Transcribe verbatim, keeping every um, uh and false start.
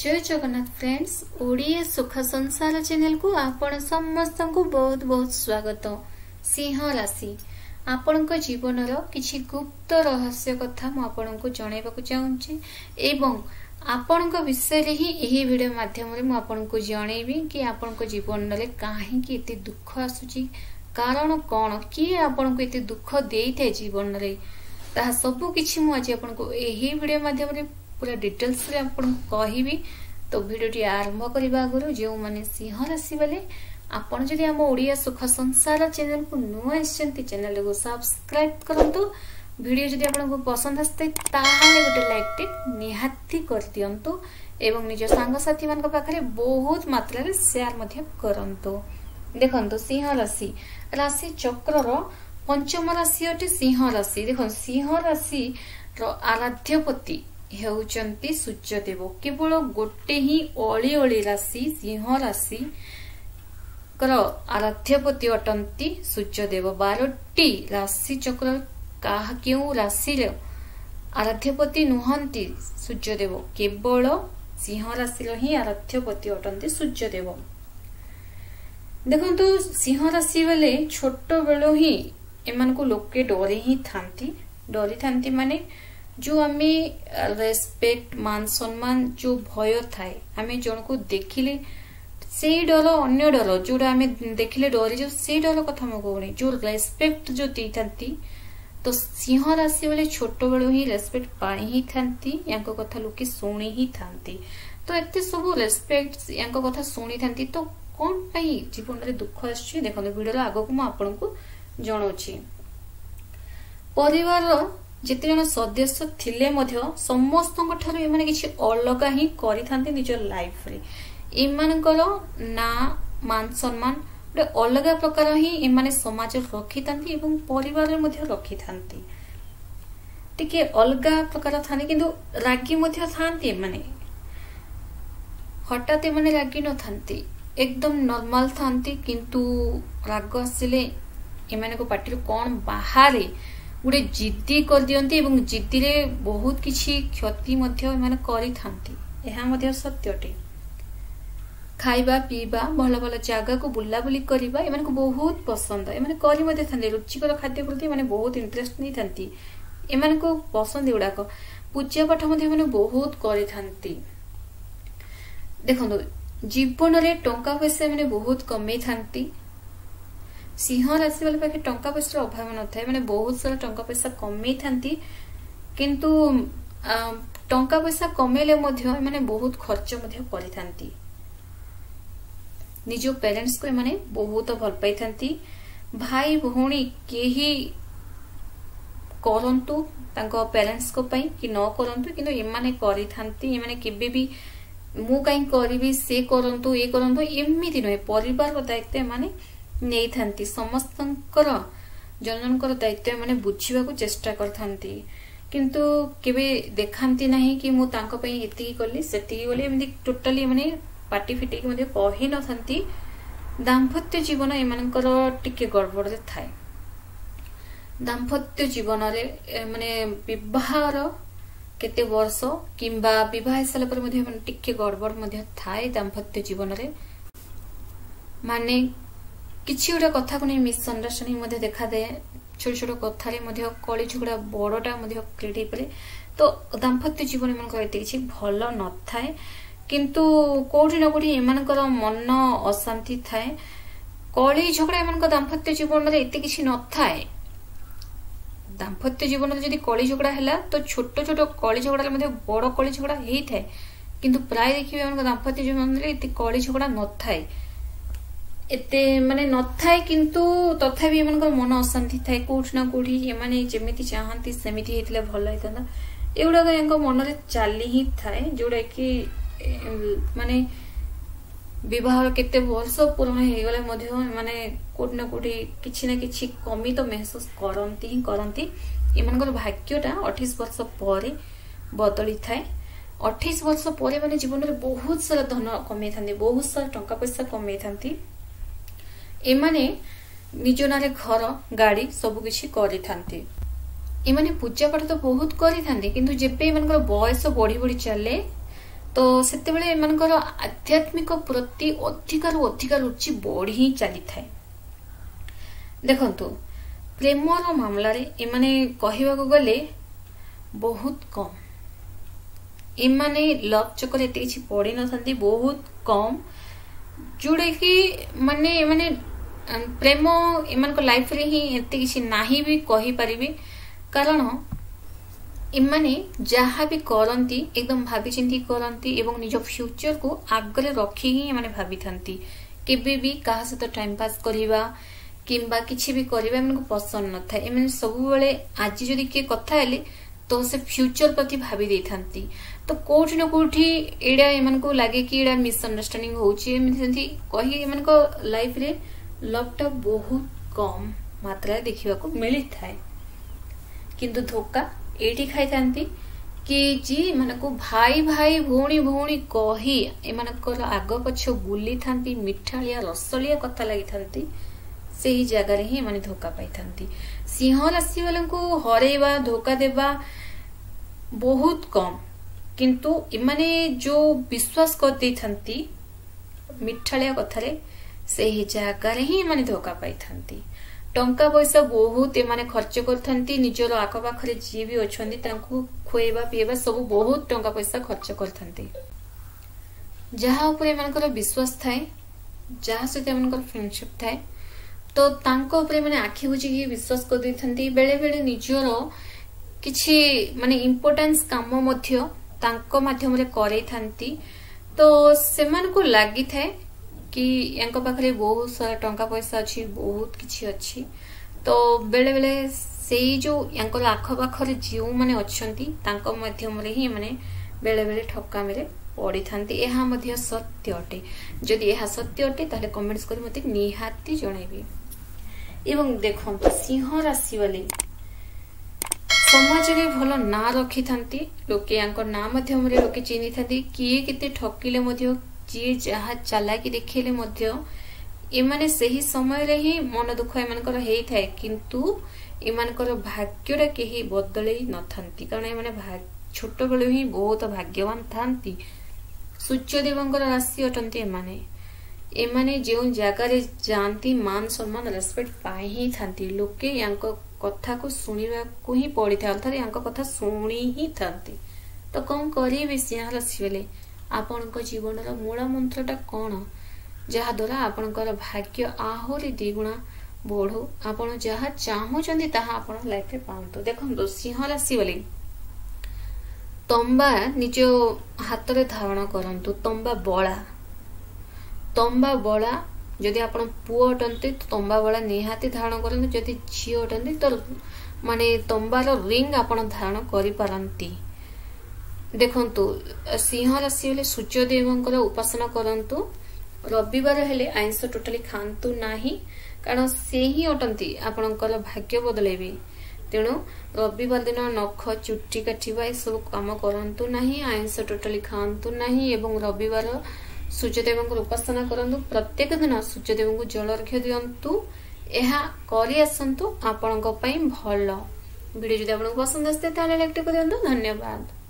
जय जगन्नाथ फ्रेंड्स, ओडिया सुख संसार चैनल को आपण समस्त को बहुत बहुत स्वागत। सिंह राशि आपण को जीवन किछि गुप्त रहस्य कथा म आपण को जणाइबा को चाहूँगी एवं आपण को विषय रे ही एही वीडियो माध्यम रे म आपण को जणाइबी कि आपण को जीवन रे काहे कि एते दुख आसुची, कारण कोन कि आपण को एते दुख देइथे जीवन रे ता सब किछि म आज आपण को एही वीडियो माध्यम रे पूरा डिटेल्स रे आपण कहिबी। तो वीडियो आरंभ करबा गुरु जो माने सिंह राशि वाले आपण जदी हम ओडिया सुख संसार चैनल को नुवा आछंती चैनल को सब्सक्राइब करंतु, वीडियो जदी आपण को पसंद आस्ते ताहाले गोटे लाइक टिक निहाती कर दियंतु एवं निज संग साथी मान को पाखरे बहुत मात्रा रे शेयर मध्ये करंतु। देखंतु सिंह राशि राशि चक्र रो पंचम राशि अटे सिंह राशि। देखो सिंह राशि रो आराध्यपति हेउचंती सूर्यदेव। केवल गोटे ही ओली ओली राशि सिंह राशि आराध्यपति अटंती सूर्यदेव। बारोटी राशि चक्र काहा क्यों राशि आराध्यपति नुहंती सूर्यदेव, केवल सिंह राशि ही आराध्यपति अटंती सूर्यदेव। देखंतु सिंह राशि वाले छोट बेलो ही एमान को लोके डरे ही थांती डरी थांती माने जो आमे रेस्पेक्ट मान सम्मान जो भय थाए आमे जन को देखिले से डर अन्य डर जो आमे देखिले डरी जो से डर कथा म कोनी जो रेस्पेक्ट जो दी थांती। तो सिंह राशि वाले छोट बेलो ही रेस्पेक्ट पाई ही थांती, यांको कथा लोके सुणी ही थांती। तो एते सब रेस्पेक्ट यांको कथा सुणी थांती तो कोन पई जीवन रे दुख आछी। देखो वीडियो आगो को म आपन को जनौछी। परिवार जिते जन सदस्य थिले मध्य समस्त ठारे किसी अलग ही निज लाइफ रे एमानकर ना मान सम्मान गोटे अलग प्रकार ही एमाने समाज रखी था परिवार रे मध्य रखी था टिके अलग प्रकार थाने किंतु रागी मध्य थांती एमाने हटात एमाने रागी न थांती एकदम नॉर्मल थांती किंतु राग आसिले एमाने को पार्टी कौन बाहरे गोटे जिद्दी कर दियंती एवं जिद्दी रे बहुत किसी क्षति कर सत्यटे खाइबा पीबा भल भल जगह को बुला बुली करबा एमान को बहुत पसंद एमान करी मते थांदे रुचिकर खाद्य प्रति माने बहुत इंटरेस्ट नहीं थांती एमान को पसंद गुड़ाक पूजा पाठ मते माने बहुत करी थांती। देखंतु जीवन रे टंका पैसा माने बहुत कमी थांती सिंह राशि वाले पाखे टंका पैसा अभाव न था माने बहुत सारा टंका पैसा कमी थांती किंतु टंका पैसा कमेले मध्य माने बहुत खर्च मध्य करि थांती निजो पेरेंट्स को माने बहुत भल पाई थांती भाई भौणी केही करंतु तांको पेरेंट्स को पई कि न करंतु किंतु एमाने करि थांती एमाने केबे भी मु काई करबी से करंतु ए करंतु एमिति नय परिवार दायित्व एमाने नहीं थांती समस्त जन जन दायित्व माने बुझीबा को चेष्टा कर थांती किंतु केबे देखांती नहीं कि मु तांको पई एती कली सेती गली एमदी टोटली माने पार्टी फिटी के मधे कहि न थांती। दाम्पत्य जीवन एमानकर टिके गड़बड़ रे थाए दाम्पत्य जीवन रे माने विवाहर केते वर्ष किंबा विवाह साल पर मधे माने टिके गड़बड़ मधे थाए दाम्पत्य जीवन रे माने किसी गोटे कथा को नहीं मिसअंडरस्टाडिंग देखा दे छोट छोट कथारे कली झगड़ा बड़टा क्रीड़ी पड़े तो दाम्पत्य जीवन एम किसी भल न थाए किंतु कौटी ना कौटी एम मन अशांति थाए कली झगड़ा एम दाम्पत्य जीवन में एत कि न थाए दाम्पत्य जीवन में जब कली झगड़ा है तो छोट छोट कली झगड़ा बड़ कली झगड़ा होता है किंतु प्राय देखिए दाम्पत्य जीवन में एत कली झगड़ा न थाए एते माने न थाए किंतु तथा भी एमन मन अशांति थाए कोठ ना कोठी एमाने जेमिति चाहंती सेमिति हेतले भल होइता एगुड़ा यांको मन रे चाली ही थाए जोड़ा कि माने विवाह केते वर्ष पुराण हे गले मधे माने कोठ ना कोठी किछि ना किछि कमी तो महसूस करंती ही करंती। एमनकर भाग्यटा अठाईस वर्ष परे बदली थाए अठाईस वर्ष परे माने जीवन रे बहुत सारा धन कमे थांती बहुत सारा टंका पैसा कमे थांती एमाने निज नारे घर गाड़ी सबकि पूजा पाठ तो बहुत करी थांती किंतु जेबे एमानकर बयस बढ़ी बढ़ी चले तो सेतेबेले एमानकर आध्यात्मिक प्रति अधिक अधिक रुचि बढ़ी चली थाए। देखंतु प्रेमर मामला रे एमाने कहिबाकू गले बहुत कम, एमाने लव चक्कर एते किछि पढ़ी नथंती, बहुत कम जोड़े कि माने माने प्रेम एमान को लाइफ रे ही एते किछि नाही भी कहि परिबे, कारण इमाने जहाँ भी करती एकदम भाभी चिंती करती एवं निज फ्यूचर को आगे रखी ही भाभी थांती, केबे भी कहा सहित टाइम पास करवा किंबा किछि भी करवा इनको पसंद न था। इमाने सब बेले आज जदि किए कथा हेले तो से फ्यूचर प्रति भाभी दे थांती, तो कोठी न कोठी एडा इमानको लागे कि एडा मिसअंडरस्टैंडिंग होउची, एमथि कहि इमानको लाइफ रे लवटा बहुत कम मात्रा देखिबा को मिली थाए। किंतु धोका एटी खाई थांती कि जी मानको भाई भाई भौणी भौणी कही एमानकर आग पछ बुली थांती, मिठालिया रसलिया कथा लागि थांती, सेही जगह रे ही माने धोखा पाई थांती। सिंह राशि वालों को हरेवा धोखा देवा बहुत कम, किंतु इमाने जो विश्वास कर दे थांती मिठालिया कथा रे सेही जगह रे ही माने धोखा पाई थांती। टंका पैसा बहुत एमाने खर्च करथंती, निजर आख पाखरे जी भी अछंती तांकु खोएबा पिएबा सब बहुत टंका पैसा खर्च करथंती, जहा ऊपर एमानकर विश्वास थाए, जहा सहित एमानकर फ्रेंडशिप थाए, तो तांको ऊपर माने आखि बुझी कि विश्वास कर दैथंती। बेले बेले निजर किछि माने इंपोर्टेंस काम मध्य तांको माध्यम रे करैथंती, तो सेमान को लागि थाए कि यांको पाखरे बहुत सारा टंका पैसा अच्छी, बहुत किछि अच्छी, तो बेले बेले से जो यांको आख पाखरे जीव माने अछंती तांको माध्यम रे ही माने बेले बेले ठक्का मेरे पड़ी थांती। एहा मध्य सत्य अटे, जदि एहा सत्य अटे ताले कमेंट्स करी मते निहाती जणाइबे। एवं देखंतु सिंह राशि वाले समाज रे भलो ना रखि थांती, लोके यांको ना माध्यम रे लोके चिनि थांती, किए केते ठकिले मध्य जी जहा चालाकी देखिले मध्य एमाने सही समय रे ही मन दुख एमानकर हेई थाए, किंतु एमानकर भाग्यरा केही बदलै नथांती, कारण एमाने भाग छोट बेले ही बहुत भाग्यवान थांती। सूर्य देवंकर राशि अटंती, एमाने एमाने जेउ जागा रे जानती मान सम्मान रेस्पेक्ट पाए ही थांती, लोके यांको कथा को सुनिबा को ही पड़ी था, अर्थात यांको कथा सुनी ही थांती। तो कोन करिवे सिंह राशि वाले आपण जीवन मूल मंत्रटा कौन, जहाद्वारा आपणकर भाग्य आहुरी द्विगुणा बढ़ू, आपण जहा चाहूंगी ताहा आपण लाइफ रे पांतु। देखो सिंह राशि वाले तंबा निज हाथ रे धारण करंतु, तंबा बड़ा तंबा बड़ा जदि आपण पुओ अटंती तो तंबा बड़ा निहाती धारण करंतु, जदि झीओ अटंती तो माने तंबार रिंग आपण धारण करि पारंती। देखंतु सिंह राशि वाले सूर्य देवंकर उपासना करंतु, रविवार हेले आइंस टोटली खांतु नाही, कारण से ही अटंती आपणकर भाग्य बदलेबे, तेणु रविवार दिन नख चुट्टी काटिबा ए सब काम करंतु नाही, आइंस टोटली खांतु नाही, एवं रविवार सूर्य देवंकर उपासना करंतु, प्रत्येक दिन सूर्य देवंकु जल अर्घ्य दियंतु, एहा करि आसंतु आपणक पई भल। वीडियो जदि आपणक पसंद आस्ते ताले लाइक दियंतु। धन्यवाद।